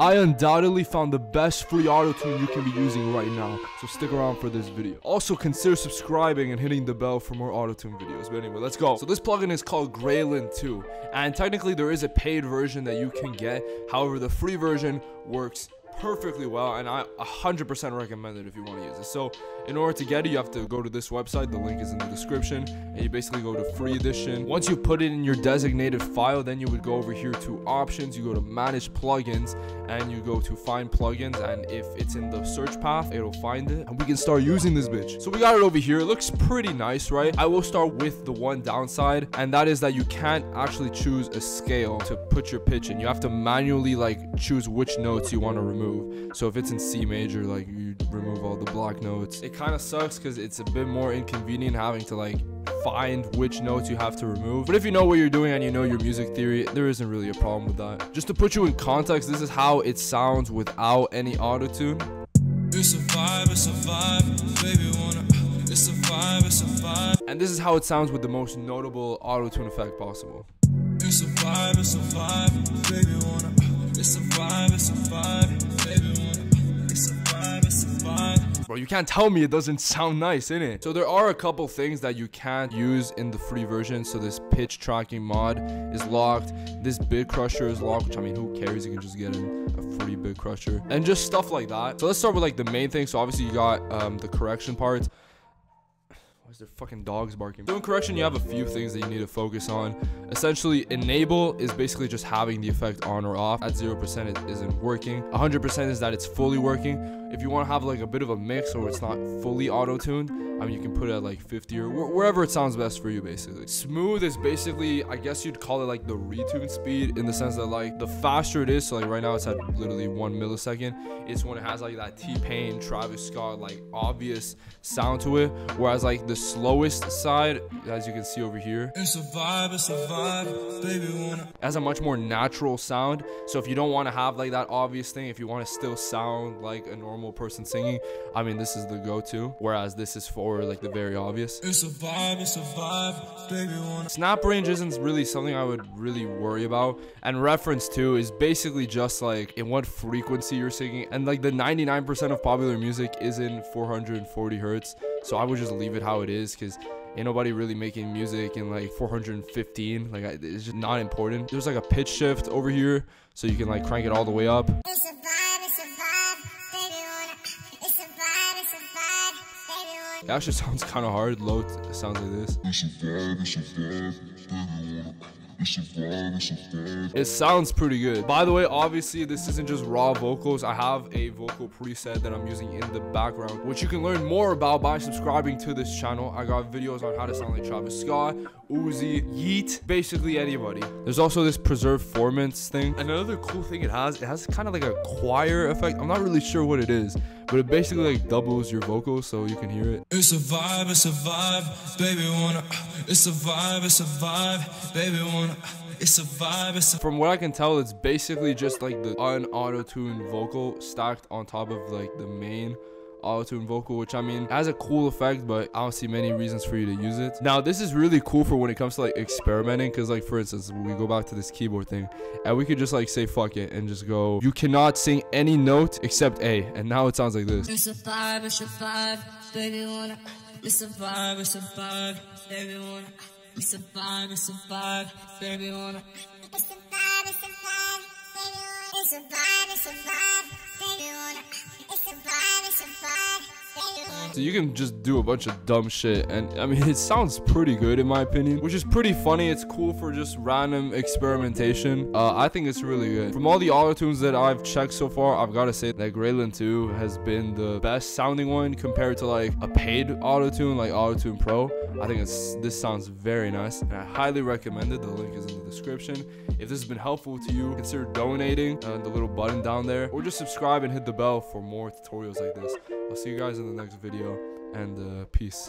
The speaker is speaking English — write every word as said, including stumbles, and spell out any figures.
I undoubtedly found the best free auto tune you can be using right now, so stick around for this video. Also, consider subscribing and hitting the bell for more auto tune videos. But anyway, let's go. So this plugin is called Graillon two, and technically there is a paid version that you can get. However, the free version works perfectly well, and I one hundred percent recommend it if you want to use it. So in order to get it, you have to go to this website. The link is in the description, and you basically go to free edition. Once you put it in your designated file, then you would go over here to options, you go to manage plugins, and you go to find plugins, and if it's in the search path, it'll find it, and we can start using this bitch. So we got it over here. It looks pretty nice, right? I will start with the one downside, and that is that you can't actually choose a scale to put your pitch in. You have to manually like choose which notes you want to remove. Move. So if it's in C major, like, you remove all the block notes. It kind of sucks because it's a bit more inconvenient having to like find which notes you have to remove. But if you know what you're doing and you know your music theory, there isn't really a problem with that. Just to put you in context, this is how it sounds without any auto-tune. It's a vibe, it's a vibe, baby, wanna, it's a vibe, it's a vibe. And this is how it sounds with the most notable auto-tune effect possible. It's a vibe, it's a vibe, baby, wanna, it's a vibe, it's a vibe. Bro, you can't tell me it doesn't sound nice, innit? So there are a couple things that you can't use in the free version. So this pitch tracking mod is locked. This bit crusher is locked, which, I mean, who cares? You can just get a free bit crusher. And just stuff like that. So let's start with, like, the main thing. So obviously you got um, the correction parts. Why is there fucking dogs barking? So in correction, you have a few things that you need to focus on. Essentially, enable is basically just having the effect on or off. At zero percent, it isn't working. one hundred percent is that it's fully working. If you want to have like a bit of a mix or it's not fully auto-tuned, I mean, you can put it at like fifty or wh wherever it sounds best for you, basically. Smooth is basically, I guess you'd call it like the retune speed, in the sense that like the faster it is, so like right now it's at literally one millisecond. It's when it has like that T-Pain, Travis Scott, like obvious sound to it. Whereas like the slowest side, as you can see over here, it's a vibe, it's a vibe, baby, wanna, it has a much more natural sound. So if you don't want to have like that obvious thing, if you want to still sound like a normal person singing, I mean, this is the go-to. Whereas this is for like the very obvious. It's a vibe, it's a vibe, baby, wanna. Snap range isn't really something I would really worry about, and reference to is basically just like in what frequency you're singing, and like the ninety-nine percent of popular music is in four hundred forty hertz. So I would just leave it how it is, because ain't nobody really making music in like four hundred fifteen. Like, it's just not important. There's like a pitch shift over here, so you can like crank it all the way up. It's a vibe, it's a vibe, baby, wanna. It's a vibe, it's a vibe, baby, wanna. It actually sounds kind of hard. Low sounds like this. It's a vibe, it's a vibe, baby, wanna. It sounds pretty good. By the way, obviously this isn't just raw vocals. I have a vocal preset that I'm using in the background, which you can learn more about by subscribing to this channel. I got videos on how to sound like Travis Scott, Uzi, Yeet, basically anybody. There's also this preserve formants thing. Another cool thing it has, it has kind of like a choir effect. I'm not really sure what it is, but it basically like doubles your vocals so you can hear it. It's a vibe, it's a vibe, baby, wanna. It's a vibe, it's a vibe, baby, wanna. It's a vibe, it's a. From what I can tell, it's basically just like the un-auto-tuned vocal stacked on top of like the main auto-tune vocal, which, I mean, has a cool effect, but I don't see many reasons for you to use it. Now, this is really cool for when it comes to like experimenting, because like, for instance, we go back to this keyboard thing, and we could just like say fuck it and just go, you cannot sing any note except A, and now it sounds like this. It's a vibe, it's a vibe, baby, wanna. It's a vibe, it's a vibe, baby, wanna. It's a vibe, it's a vibe, baby, wanna. It's a vibe, it's a vibe, baby, wanna. It's a vibe, it's a vibe, baby, wanna. So you can just do a bunch of dumb shit, and I mean, it sounds pretty good in my opinion, which is pretty funny. It's cool for just random experimentation. uh I think it's really good. From all the auto tunes that I've checked so far, I've got to say that Graillon two has been the best sounding one compared to like a paid auto tune like Auto Tune Pro. I think it's this sounds very nice, and I highly recommend it. The link is in the description. If this has been helpful to you, consider donating, uh, the little button down there, or just subscribe and hit the bell for more tutorials like this. I'll see you guys in the next video, and uh, peace.